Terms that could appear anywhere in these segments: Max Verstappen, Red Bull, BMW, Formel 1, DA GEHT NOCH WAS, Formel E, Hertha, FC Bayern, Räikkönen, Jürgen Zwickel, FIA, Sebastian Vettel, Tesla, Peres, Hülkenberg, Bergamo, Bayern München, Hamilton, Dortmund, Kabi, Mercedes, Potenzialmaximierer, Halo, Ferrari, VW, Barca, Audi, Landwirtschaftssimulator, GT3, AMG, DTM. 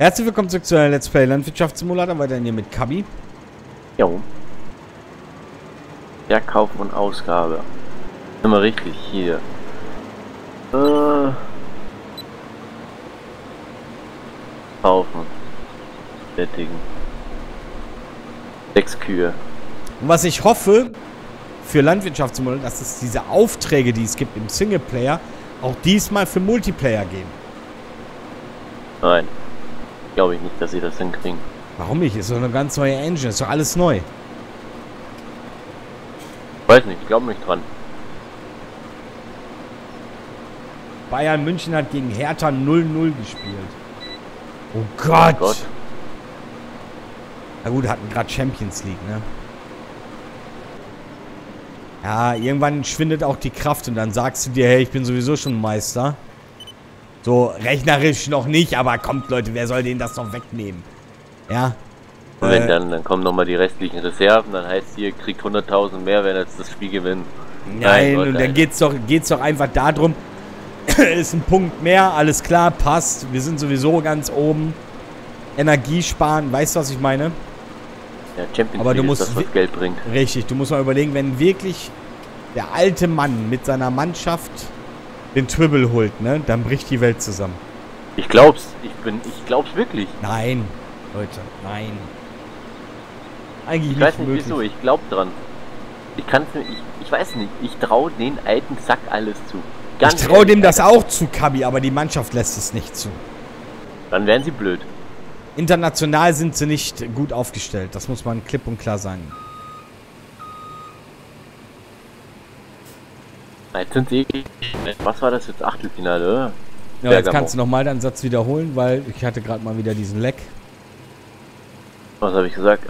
Herzlich willkommen zurück zu Let's Play Landwirtschaftssimulator. Weiterhin hier mit Kabi. Jo. Verkauf und Ausgabe. Immer richtig hier. Kaufen. Fertigen. 6 Kühe. Und was ich hoffe für Landwirtschaftssimulator, dass es diese Aufträge, die es gibt im Singleplayer, auch diesmal für Multiplayer geben. Nein. Glaube ich nicht, dass sie das hinkriegen. Warum nicht? Ist doch eine ganz neue Engine. Ist doch alles neu. Weiß nicht. Ich glaube nicht dran. Bayern München hat gegen Hertha 0-0 gespielt. Oh Gott. Oh Gott. Na gut, hatten gerade Champions League, ne? Ja, irgendwann schwindet auch die Kraft und dann sagst du dir, hey, ich bin sowieso schon Meister. So, rechnerisch noch nicht, aber kommt, Leute, wer soll denen das noch wegnehmen? Ja. Und wenn dann kommen nochmal die restlichen Reserven, dann heißt hier, kriegt 100.000 mehr, wenn jetzt das Spiel gewinnt. Nein, und dann geht's doch einfach darum, ist ein Punkt mehr, alles klar, passt, wir sind sowieso ganz oben. Energie sparen, weißt du, was ich meine? Ja, Champions League ist das, was Geld bringt. Richtig, du musst mal überlegen, wenn wirklich der alte Mann mit seiner Mannschaft den Tribble holt, ne? Dann bricht die Welt zusammen. Ich glaub's. Ich glaub's wirklich. Nein, Leute, nein. Eigentlich ich weiß nicht möglich. Wieso, ich glaub dran. Ich weiß nicht, ich trau den alten Sack alles zu. Ganz ich trau dem das auch zu, Kabi, aber die Mannschaft lässt es nicht zu. Dann wären sie blöd. International sind sie nicht gut aufgestellt, das muss man klipp und klar sagen. Jetzt sind sie. Was war das jetzt? Achtelfinale, oder? Ja, jetzt kannst du nochmal deinen Satz wiederholen, weil ich hatte gerade mal wieder diesen Leck. Was habe ich gesagt?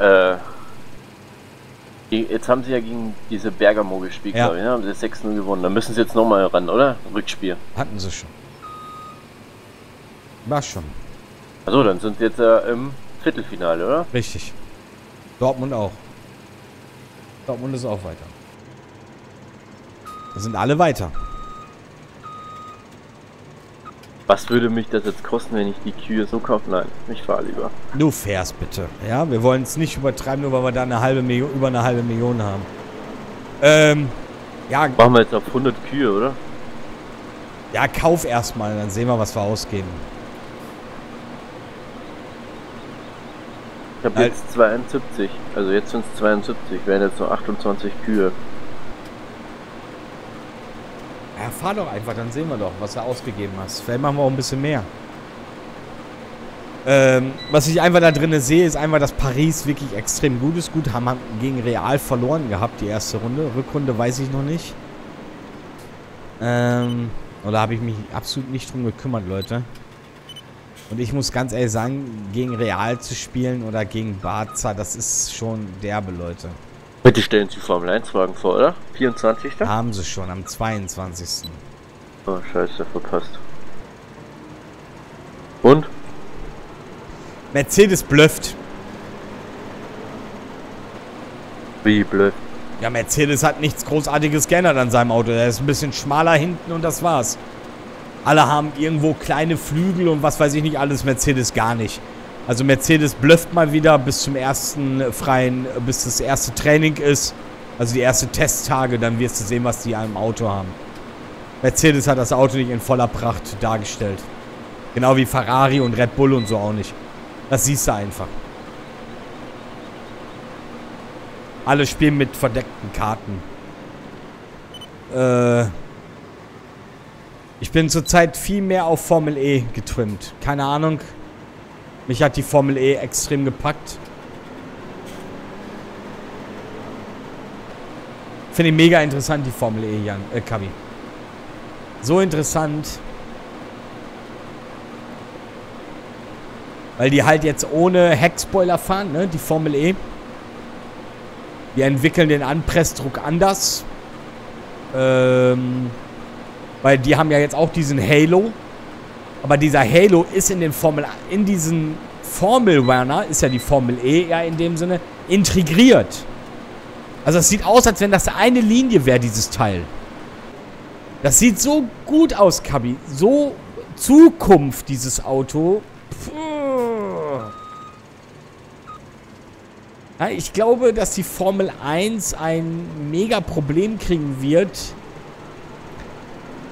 Jetzt haben sie ja gegen diese Bergamo gespielt, ja. Glaube ich, ne? Haben sie 6-0 gewonnen. Da müssen sie jetzt nochmal ran, oder? Rückspiel. Hatten sie schon. War schon. Achso, dann sind sie jetzt im Viertelfinale, oder? Richtig. Dortmund auch. Dortmund ist auch weiter. Da sind alle weiter. Was würde mich das jetzt kosten, wenn ich die Kühe so kaufe? Nein, ich fahre lieber. Du fährst bitte. Ja, wir wollen es nicht übertreiben, nur weil wir da über eine halbe Million haben. Ja. Machen wir jetzt auf 100 Kühe, oder? Ja, kauf erstmal, dann sehen wir, was wir ausgeben. Ich habe jetzt 72. Also jetzt sind es 72, wären jetzt nur 28 Kühe. Ja, fahr doch einfach, dann sehen wir doch, was du ausgegeben hast. Vielleicht machen wir auch ein bisschen mehr. Was ich einfach da drin sehe, ist einfach, dass Paris wirklich extrem gut ist. Gut, haben gegen Real verloren gehabt, die erste Runde. Rückrunde weiß ich noch nicht. Oder habe ich mich absolut nicht drum gekümmert, Leute. Und ich muss ganz ehrlich sagen, gegen Real zu spielen oder gegen Barca, das ist schon derbe, Leute. Bitte stellen Sie Formel 1 Wagen vor, oder? 24. Da? Haben sie schon, am 22. Oh, scheiße, verpasst. Und? Mercedes blufft. Wie blöd? Ja, Mercedes hat nichts Großartiges geändert an seinem Auto. Er ist ein bisschen schmaler hinten und das war's. Alle haben irgendwo kleine Flügel und was weiß ich nicht alles, Mercedes gar nicht. Also Mercedes blufft mal wieder bis das erste Training ist, also die ersten Testtage, dann wirst du sehen, was die einem Auto haben. Mercedes hat das Auto nicht in voller Pracht dargestellt. Genau wie Ferrari und Red Bull und so auch nicht. Das siehst du einfach. Alle spielen mit verdeckten Karten. Ich bin zurzeit viel mehr auf Formel E getrimmt. Keine Ahnung. Mich hat die Formel E extrem gepackt. Finde ich mega interessant, die Formel E, Kabi. So interessant. Weil die halt jetzt ohne Heckspoiler fahren, ne? Die Formel E. Die entwickeln den Anpressdruck anders. Weil die haben ja jetzt auch diesen Halo. Aber dieser Halo ist in den Formel Runner, ist ja die Formel E ja in dem Sinne, integriert. Also es sieht aus, als wenn das eine Linie wäre, dieses Teil. Das sieht so gut aus, Kabi. So Zukunft, dieses Auto. Puh. Ja, ich glaube, dass die Formel 1 ein mega Problem kriegen wird,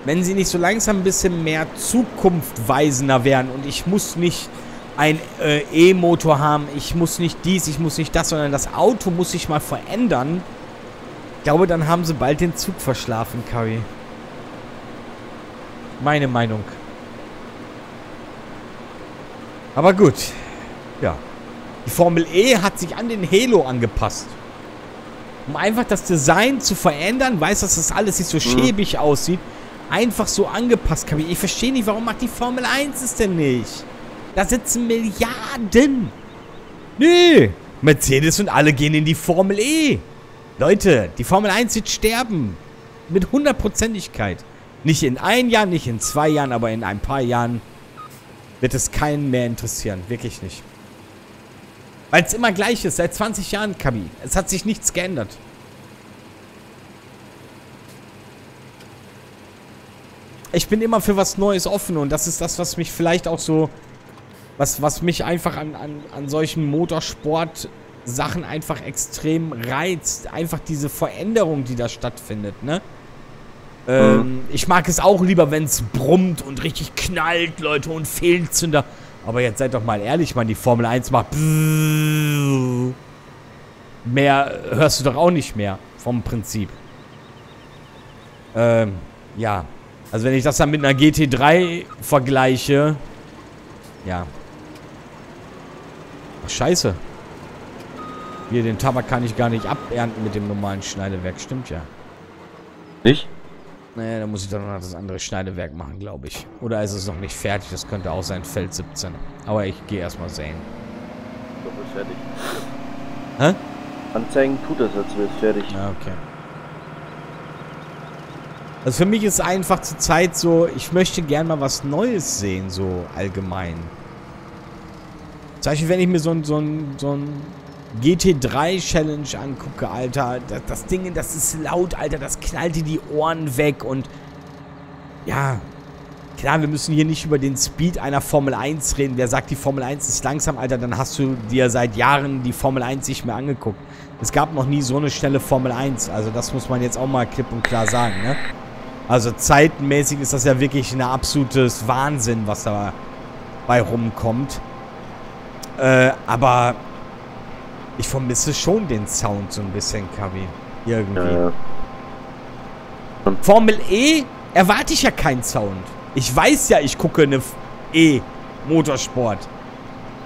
wenn sie nicht so langsam ein bisschen mehr zukunftweisender werden. Und ich muss nicht einen E-Motor haben, ich muss nicht dies, ich muss nicht das, sondern das Auto muss sich mal verändern. Ich glaube, dann haben sie bald den Zug verschlafen, Kabi. Meine Meinung. Aber gut. Ja. Die Formel E hat sich an den Halo angepasst. Um einfach das Design zu verändern, weiß, dass das alles nicht so schäbig aussieht. Einfach so angepasst, Kabi. Ich verstehe nicht, warum macht die Formel 1 es denn nicht? Da sitzen Milliarden. Nee. Mercedes und alle gehen in die Formel E. Leute, die Formel 1 wird sterben. Mit Hundertprozentigkeit. Nicht in einem Jahr, nicht in 2 Jahren, aber in ein paar Jahren wird es keinen mehr interessieren. Wirklich nicht. Weil es immer gleich ist. Seit 20 Jahren, Kabi. Es hat sich nichts geändert. Ich bin immer für was Neues offen und das ist das, was mich vielleicht auch so... Was mich einfach an solchen Motorsport-Sachen einfach extrem reizt. Einfach diese Veränderung, die da stattfindet, ne? Ich mag es auch lieber, wenn es brummt und richtig knallt, Leute, und Fehlzünder. Aber jetzt seid doch mal ehrlich, man, die Formel 1 macht... Mehr hörst du doch auch nicht mehr vom Prinzip. Ja. Also wenn ich das dann mit einer GT3 vergleiche... Ja. Ach, scheiße. Hier, den Tabak kann ich gar nicht abernten mit dem normalen Schneidewerk. Stimmt ja. Nicht? Naja, da muss ich dann noch das andere Schneidewerk machen, glaube ich. Oder ist es noch nicht fertig? Das könnte auch sein, Feld 17. Aber ich gehe erstmal sehen. Doch, ist fertig. Hä? Anzeigen tut das, als wäre es fertig. Ja, okay. Also für mich ist einfach zur Zeit so, ich möchte gerne mal was Neues sehen, so allgemein. Zum Beispiel, wenn ich mir so ein GT3 Challenge angucke, Alter, das Ding, das ist laut, Alter, das knallt dir die Ohren weg und ja, klar, wir müssen hier nicht über den Speed einer Formel 1 reden. Wer sagt, die Formel 1 ist langsam, Alter, dann hast du dir seit Jahren die Formel 1 nicht mehr angeguckt. Es gab noch nie so eine schnelle Formel 1, also das muss man jetzt auch mal klipp und klar sagen, ne? Also zeitmäßig ist das ja wirklich ein absolutes Wahnsinn, was da bei rumkommt. Aber ich vermisse schon den Sound so ein bisschen, Kabi. Irgendwie. Ja. Formel E erwarte ich ja keinen Sound. Ich weiß ja, ich gucke eine E-Motorsport.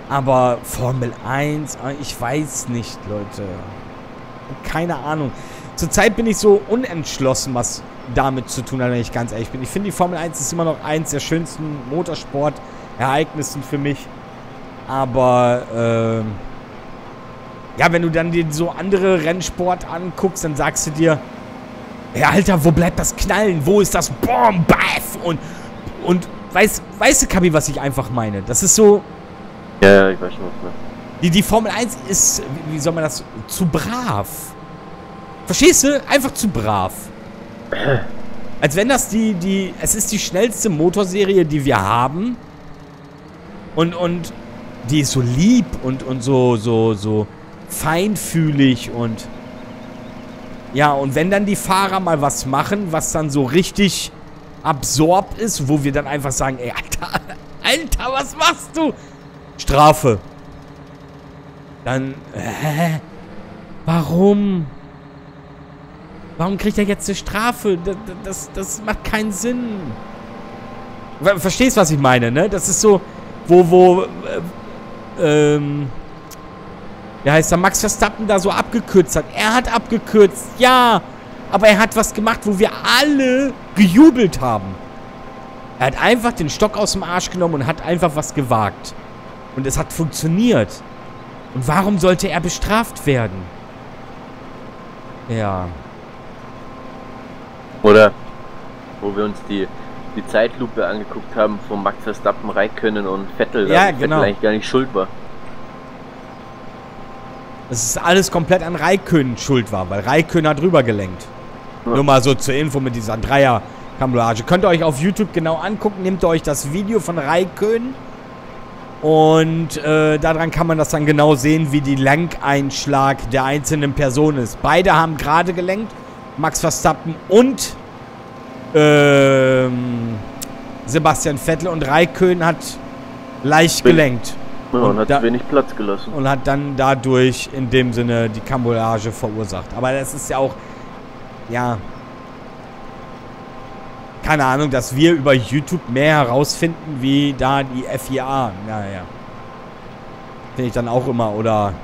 Aber Formel 1, ich weiß nicht, Leute. Keine Ahnung. Zurzeit bin ich so unentschlossen, was damit zu tun hat, wenn ich ganz ehrlich bin. Ich finde, die Formel 1 ist immer noch eins der schönsten Motorsport-Ereignissen für mich. Aber, ja, wenn du dann dir so andere Rennsport anguckst, dann sagst du dir, ja, Alter, wo bleibt das Knallen? Wo ist das Bomb? Baff! Und weißt du, Kabi, was ich einfach meine? Das ist so... Ja, ich weiß schon was, ne? Die Formel 1 ist, wie soll man das... Zu brav. Verstehst du? Einfach zu brav. Als wenn das Es ist die schnellste Motorserie, die wir haben. Und die ist so lieb und so feinfühlig und... Ja, und wenn dann die Fahrer mal was machen, was dann so richtig absorb ist, wo wir dann einfach sagen, ey, Alter, was machst du? Strafe. Dann, warum? Warum kriegt er jetzt eine Strafe? Das macht keinen Sinn. Verstehst, was ich meine, ne? Das ist so, wie heißt der Max Verstappen da so abgekürzt hat. Er hat abgekürzt, ja. Aber er hat was gemacht, wo wir alle gejubelt haben. Er hat einfach den Stock aus dem Arsch genommen und hat einfach was gewagt. Und es hat funktioniert. Und warum sollte er bestraft werden? Ja. Oder, wo wir uns die Zeitlupe angeguckt haben von Max Verstappen, Räikkönen und Vettel. Ja, genau. Vettel eigentlich gar nicht schuld war. Das ist alles komplett an Räikkönen schuld war, weil Räikkönen hat rübergelenkt. Ja. Nur mal so zur Info mit dieser Dreier-Kambolage. Könnt ihr euch auf YouTube genau angucken, nehmt ihr euch das Video von Räikkönen Und daran kann man das dann genau sehen, wie die Lenkeinschlag der einzelnen Person ist. Beide haben gerade gelenkt. Max Verstappen und Sebastian Vettel, und Räikkönen hat leicht gelenkt. Ja, und hat wenig Platz gelassen. Und hat dann dadurch in dem Sinne die Karambolage verursacht. Aber das ist ja auch, ja, keine Ahnung, dass wir über YouTube mehr herausfinden, wie da die FIA. Naja. Finde ich dann auch immer, oder?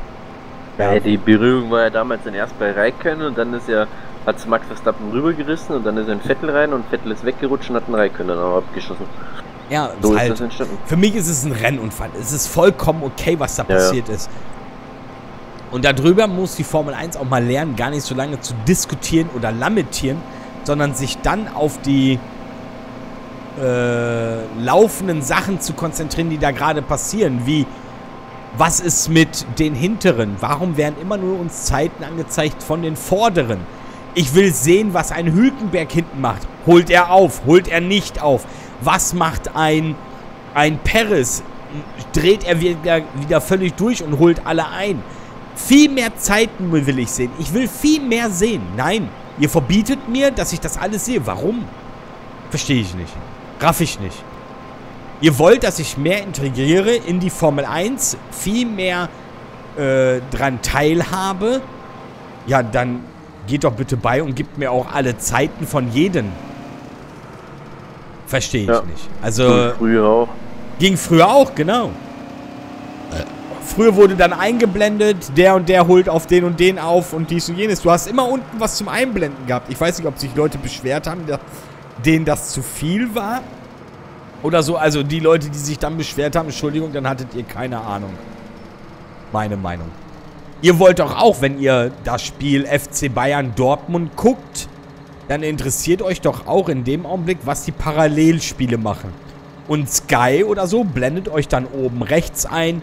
Ja, ja, die Berührung war ja damals dann erst bei Räikkönen und dann ist ja, hat Max Verstappen rübergerissen und dann ist ein Vettel rein und Vettel ist weggerutscht und hat einen Räikkönen dann auch abgeschossen. Ja, so ist halt das entstanden. Für mich ist es ein Rennunfall. Es ist vollkommen okay, was da passiert ist. Und darüber muss die Formel 1 auch mal lernen, gar nicht so lange zu diskutieren oder lamentieren, sondern sich dann auf die laufenden Sachen zu konzentrieren, die da gerade passieren, wie: Was ist mit den Hinteren? Warum werden immer nur uns Zeiten angezeigt von den Vorderen? Ich will sehen, was ein Hülkenberg hinten macht. Holt er auf? Holt er nicht auf? Was macht ein Peres? Dreht er wieder völlig durch und holt alle ein? Viel mehr Zeiten will ich sehen. Ich will viel mehr sehen. Nein, ihr verbietet mir, dass ich das alles sehe. Warum? Verstehe ich nicht. Raff ich nicht. Ihr wollt, dass ich mehr integriere in die Formel 1, viel mehr dran teilhabe. Ja, dann geht doch bitte bei und gibt mir auch alle Zeiten von jedem. Verstehe ich nicht. Also ging früher auch. Ging früher auch, genau. Früher wurde dann eingeblendet, der und der holt auf den und den auf und dies und jenes. Du hast immer unten was zum Einblenden gehabt. Ich weiß nicht, ob sich Leute beschwert haben, dass denen das zu viel war. Oder so, also die Leute, die sich dann beschwert haben, Entschuldigung, dann hattet ihr keine Ahnung. Meine Meinung. Ihr wollt doch auch, wenn ihr das Spiel FC Bayern Dortmund guckt, dann interessiert euch doch auch in dem Augenblick, was die Parallelspiele machen. Und Sky oder so blendet euch dann oben rechts ein: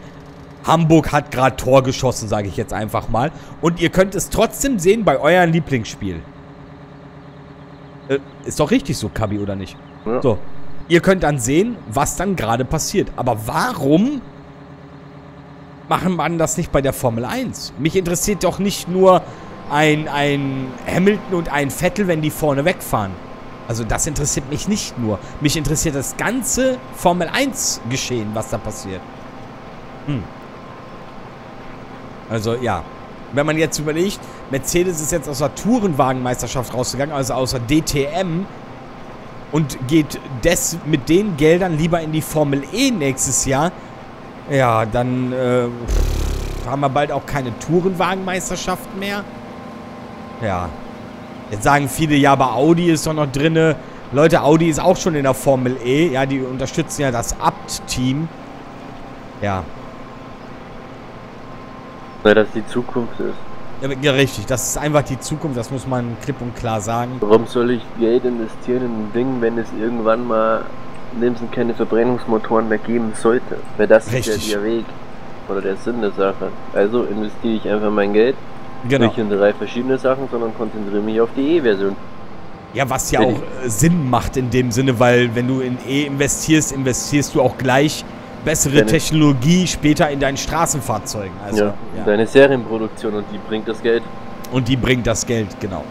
Hamburg hat gerade Tor geschossen, sage ich jetzt einfach mal. Und ihr könnt es trotzdem sehen bei eurem Lieblingsspiel. Ist doch richtig so, Kabi, oder nicht? Ja. So. Ihr könnt dann sehen, was dann gerade passiert. Aber warum machen man das nicht bei der Formel 1? Mich interessiert doch nicht nur ein Hamilton und ein Vettel, wenn die vorne wegfahren. Also das interessiert mich nicht nur. Mich interessiert das ganze Formel 1 Geschehen, was da passiert. Also ja. Wenn man jetzt überlegt, Mercedes ist jetzt aus der Tourenwagenmeisterschaft rausgegangen, also aus der DTM, und geht mit den Geldern lieber in die Formel E nächstes Jahr. Ja, dann haben wir bald auch keine Tourenwagenmeisterschaft mehr. Ja. Jetzt sagen viele, ja, aber Audi ist doch noch drinne. Leute, Audi ist auch schon in der Formel E. Ja, die unterstützen ja das Abt-Team. Ja. Weil das die Zukunft ist. Ja, richtig. Das ist einfach die Zukunft. Das muss man klipp und klar sagen. Warum soll ich Geld investieren in ein Ding, wenn es irgendwann mal keine Verbrennungsmotoren mehr geben sollte? Weil das ist ja der Weg oder der Sinn der Sache. Also investiere ich einfach mein Geld nicht in drei verschiedene Sachen, sondern konzentriere mich auf die E-Version. Ja, was ja auch Sinn macht in dem Sinne, weil wenn du in E investierst, investierst du auch gleich bessere Technologie später in deinen Straßenfahrzeugen. Also, ja, ja, deine Serienproduktion, und die bringt das Geld. Und die bringt das Geld, genau.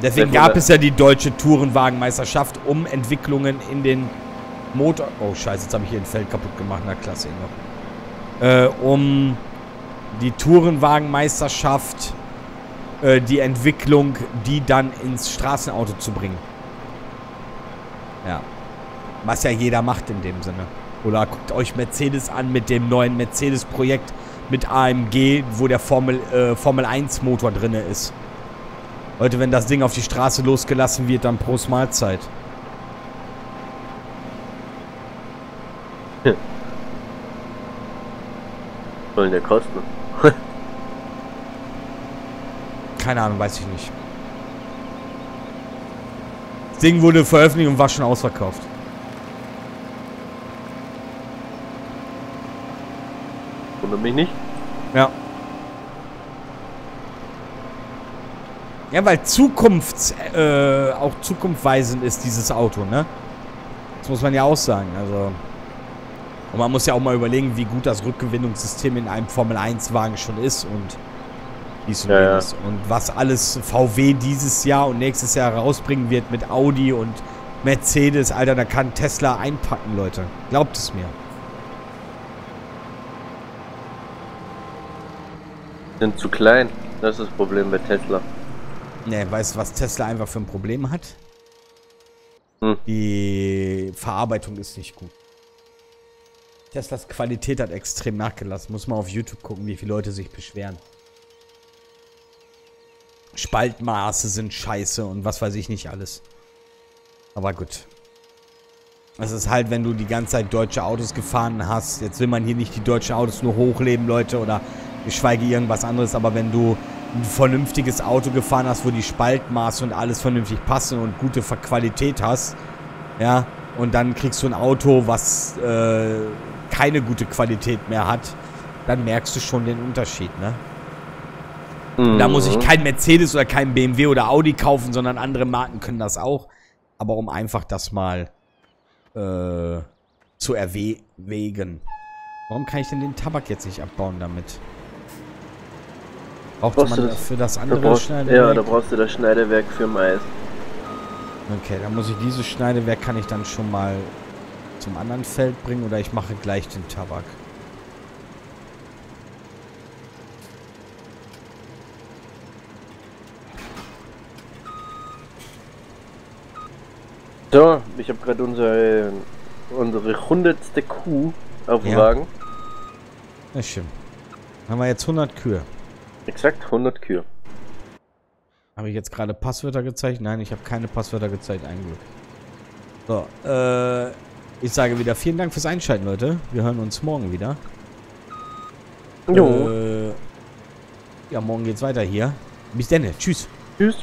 Deswegen gab es ja die deutsche Tourenwagenmeisterschaft, um Entwicklungen in den Motor... Oh, scheiße, jetzt habe ich hier ein Feld kaputt gemacht. Na, klasse, noch. Um die Tourenwagenmeisterschaft, die Entwicklung, die dann ins Straßenauto zu bringen. Ja. Was ja jeder macht in dem Sinne. Oder guckt euch Mercedes an mit dem neuen Mercedes-Projekt mit AMG, wo der Formel-1-Motor drin ist. Leute, wenn das Ding auf die Straße losgelassen wird, dann Prost Mahlzeit. Sollen der kosten? Keine Ahnung, weiß ich nicht. Das Ding wurde veröffentlicht und war schon ausverkauft. Wundert mich nicht. Ja. Ja, weil auch zukunftsweisend ist dieses Auto, ne? Das muss man ja auch sagen, also. Und man muss ja auch mal überlegen, wie gut das Rückgewinnungssystem in einem Formel-1-Wagen schon ist und dies und jenes. Ja, ja. Und was alles VW dieses Jahr und nächstes Jahr rausbringen wird mit Audi und Mercedes, Alter, da kann Tesla einpacken, Leute. Glaubt es mir. Sind zu klein. Das ist das Problem bei Tesla. Ne, weißt du, was Tesla einfach für ein Problem hat? Hm. Die Verarbeitung ist nicht gut. Teslas Qualität hat extrem nachgelassen. Muss man auf YouTube gucken, wie viele Leute sich beschweren. Spaltmaße sind scheiße und was weiß ich nicht alles. Aber gut. Es ist halt, wenn du die ganze Zeit deutsche Autos gefahren hast. Jetzt will man hier nicht die deutschen Autos nur hochleben, Leute, oder geschweige irgendwas anderes. Aber wenn du ein vernünftiges Auto gefahren hast, wo die Spaltmaße und alles vernünftig passen und gute Qualität hast, ja, und dann kriegst du ein Auto, was keine gute Qualität mehr hat, dann merkst du schon den Unterschied, ne? Mhm. Da muss ich kein Mercedes oder kein BMW oder Audi kaufen, sondern andere Marken können das auch. Aber um einfach das mal zu erwägen. Warum kann ich denn den Tabak jetzt nicht abbauen damit? Brauchst man das für das andere Schneidewerk? Ja, da brauchst du das Schneidewerk für Mais. Okay, dann muss ich dieses Schneidewerk, kann ich dann schon mal zum anderen Feld bringen oder ich mache gleich den Tabak. So, ich habe gerade unsere 100. Kuh auf dem Wagen. Ja, stimmt. Haben wir jetzt 100 Kühe. Exakt 100 Kühe. Habe ich jetzt gerade Passwörter gezeigt? Nein, ich habe keine Passwörter gezeigt, ein Glück. So, ich sage wieder vielen Dank fürs Einschalten, Leute. Wir hören uns morgen wieder. Jo. Ja, morgen geht's weiter hier. Bis dann. Tschüss. Tschüss.